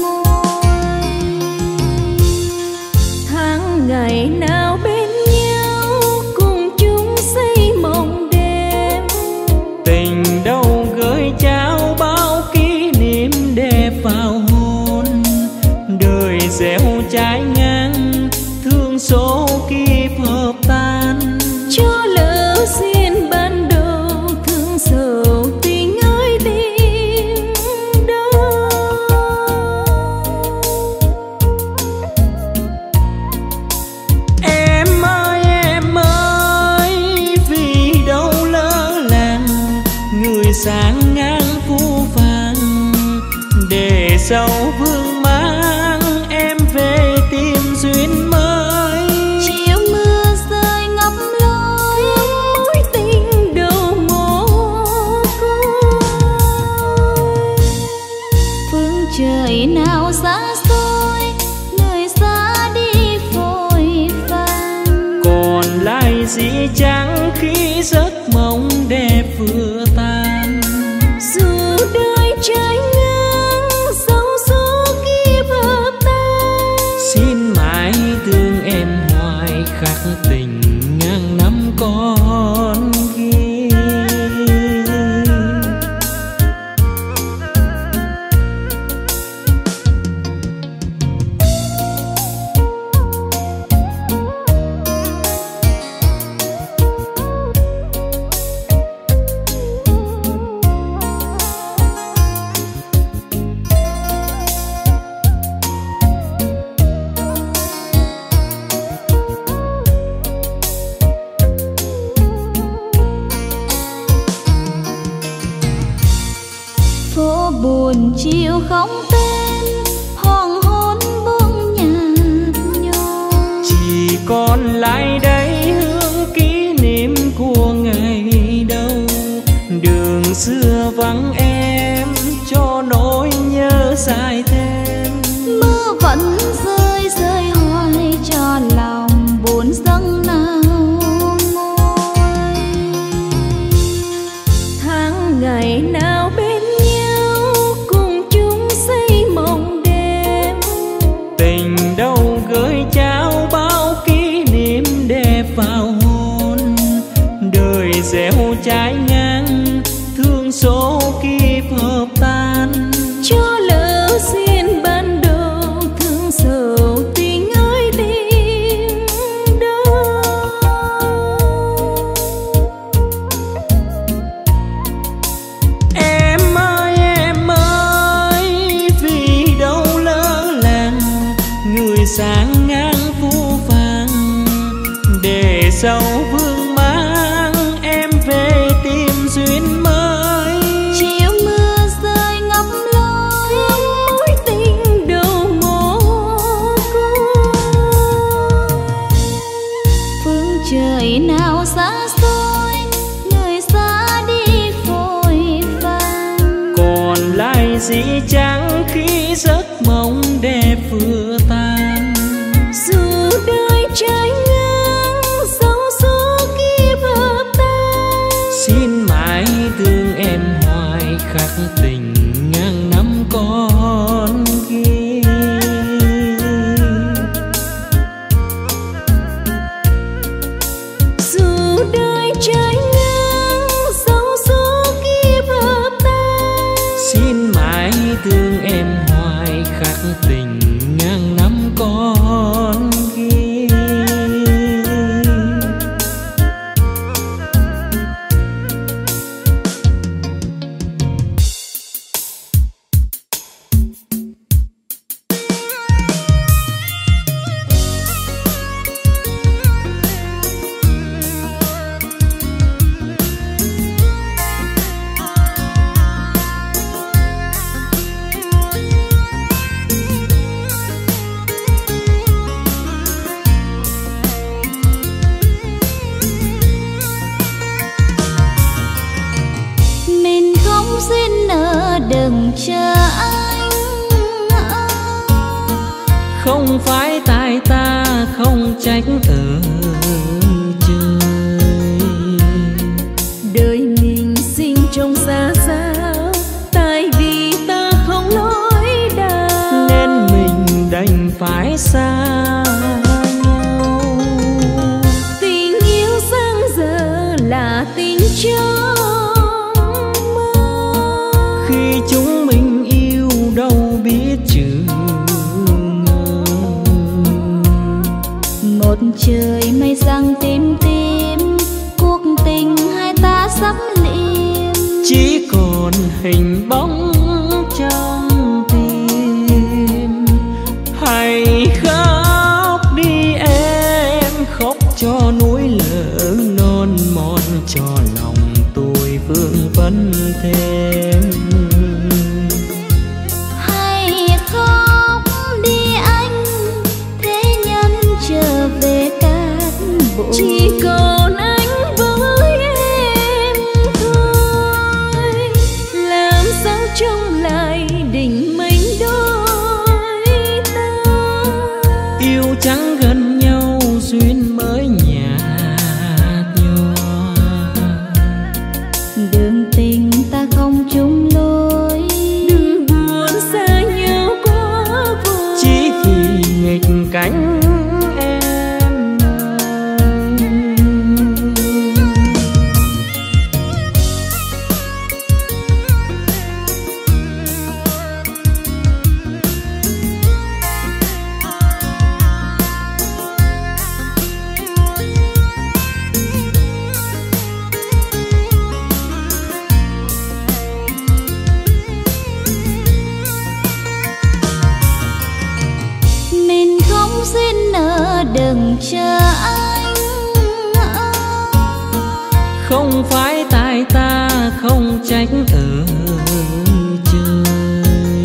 ngôi. Tháng ngày nào bên đâu gửi trao bao kỷ niệm đẹp. sáng ngang phú vàng, để dấu vương mang em về tìm duyên mới. Chiều mưa rơi ngập lối mối tình đầu mồ côi. Phương trời nào xa xôi, nơi xa đi phôi vàng. Còn lại gì chẳng khi giấc mộng đẹp vừa tan. Dù đời trái ngang dẫu số kiếp hợp tan, xin mãi thương em hoài khắc tình ngang năm con ghi. Chiều không tên hoàng hôn buông nhạt nhòa, chỉ còn lại đây hương kỷ niệm của ngày đâu. Đường xưa vắng em cho nỗi nhớ dài thêm. Mưa vẫn rơi rơi hoài cho lòng buồn dâng nào ngôi. Tháng ngày nào bên gieo trái ngang thương số kiếp hợp tan. Cho lỡ duyên ban đầu thương sầu tình ơi tình đâu. Em ơi vì đâu lỡ làng người sáng ngang phú vàng, để sau vương duyên mới. Chiều mưa rơi ngập lối mối tình đầu mồ côi. Phương trời nào xa xôi, nơi xa đi phôi vàng. Còn lại gì chẳng khi giấc mộng đẹp vừa tan. Dù đời trái ngang dẫu số kiếp hợp tan, xin thương em hoài khắc tình ngang năm con ghi. Dù đời trái ngang dẫu số kiếp hợp tan, xin mãi thương em hoài khắc tình ngang năm con ghi. Duyên nợ đừng chờ anh, không phải tại ta không trách ở trời. Đời mình sinh trong xa xao, tại vì ta không lối đau nên mình đành phải xa nhau. Tình yêu sáng giờ là tình trong, chúng mình yêu đâu biết chữ ngờ. Một trời mây giăng tím tím, cuộc tình hai ta sắp liềm. Chỉ còn hình bóng trong tim, hãy khóc đi em, khóc cho núi lở non mòn, cho lòng tôi vương vấn. thêm. Hãy khóc đi anh, thế nhân trở về cát bụi, chỉ còn anh với em thôi. Làm sao trông lại đỉnh mình đôi ta, yêu chẳng gần nhau duyên mới nhạt nhòa. Đường tình ta không chung lối, đừng buồn xa nhau quá vội, chỉ vì nghịch cánh. Đừng chờ anh, không phải tại ta không trách ở trời.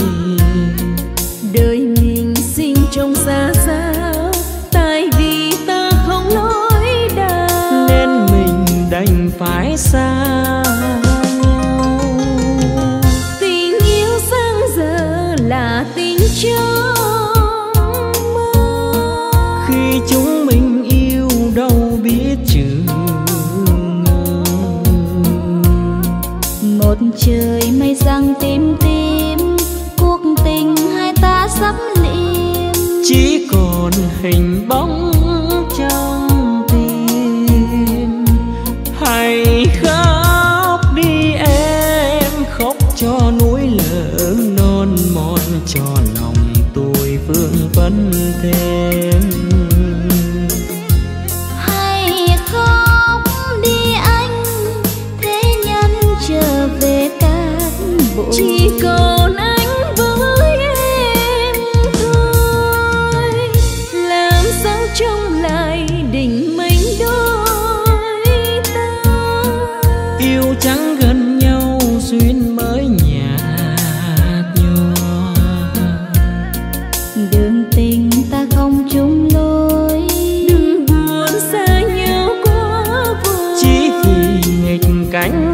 Đời mình sinh trong xa xao, tại vì ta không lối đau nên mình đành phải xa. Tình yêu sáng giờ là tình trong, chúng mình yêu đâu biết chữ một trời mây giăng tím tím, cuộc tình hai ta sắp liềm, chỉ còn hình bóng trong tim. Hãy khóc đi em, khóc cho núi lở non mòn, cho lòng tôi vương vấn thêm. Chỉ còn anh với em thôi. Làm sao trông lại đỉnh mình đôi ta, yêu chẳng gần nhau duyên mới nhạt nhòa. Đường tình ta không chung lối, đừng buồn xa nhau quá vội, chỉ vì nghịch cánh.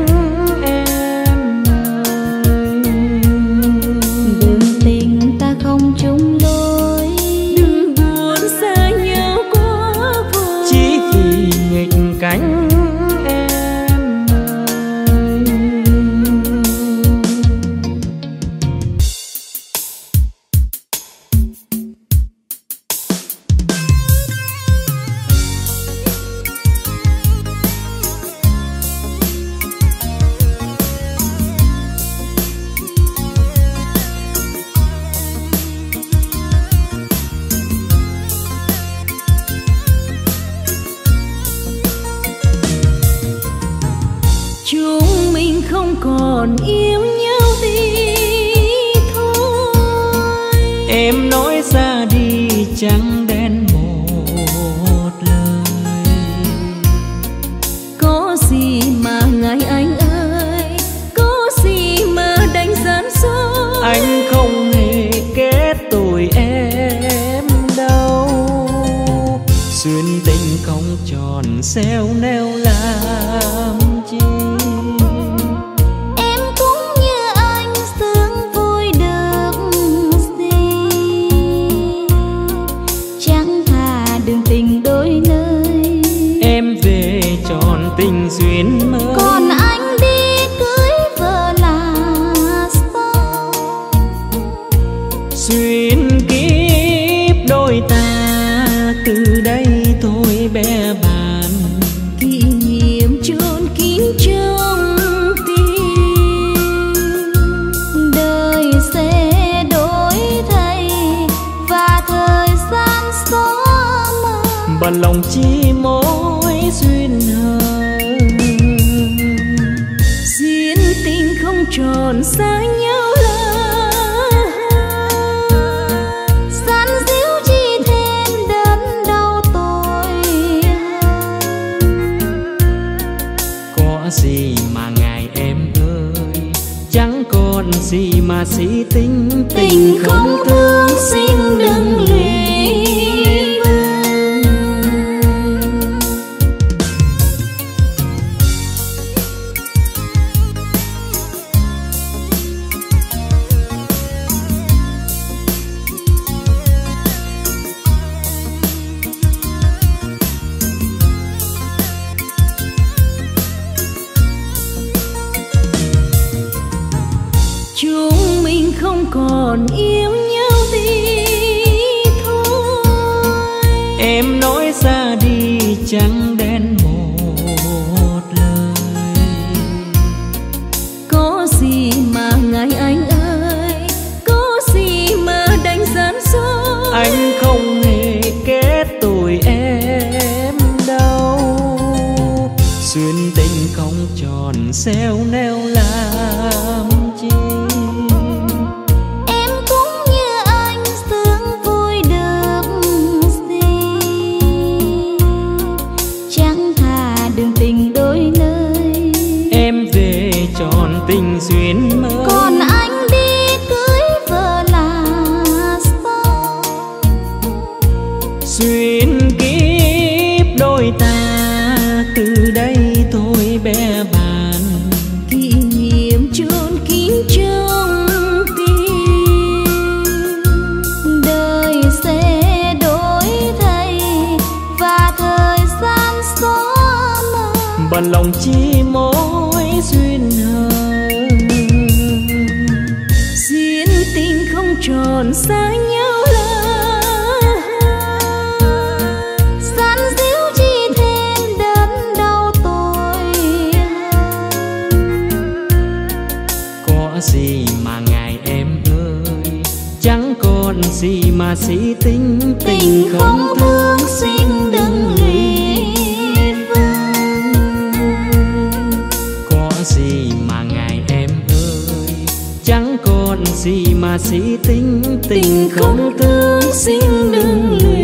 Chúng mình không còn yêu nhau thì thôi, em nói ra đi trắng đen một lời. Có gì mà ngại anh ơi, có gì mà đánh gián dối. Anh không hề kết tội em đâu, duyên tình không tròn xéo neo làm chi. Tình duyên mới, còn anh đi cưới vợ là sao? Duyên kiếp đôi ta, từ đây thôi bé bàn kỷ niệm chôn kín trong tim. Đời sẽ đổi thay và thời gian xóa mờ, bằng lòng chỉ mỗi duyên hờ. Tròn xa nhau là san díu, chỉ thêm đớn đau tôi. Có gì mà ngại em ơi, chẳng còn gì mà si tính, tình không thương xin đừng lụy vân. Chúng mình không còn yêu nhau thì thôi, em nói ra đi chẳng đen một lời. Có gì mà ngại anh ơi, có gì mà đánh gián dối. Anh không hề kết tội em đâu, duyên tình không tròn xéo neo làm chi. Duyên mới. Còn anh đi cưới vợ là sao? Duyên kiếp đôi ta, từ đây thôi bé bàn kỷ niệm chôn kín trong tim. Đời sẽ đổi thay và thời gian xóa mờ bằng lòng chi mối duyên hờ. Tròn xa nhau là san díu chi thêm đớn đau tôi. Có gì mà ngại em ơi, chẳng còn gì mà si tính, tình không thương xin đừng lụy vân. Có gì mà ngại em ơi, chẳng còn gì mà si tính, tình không thương xin đừng lụy.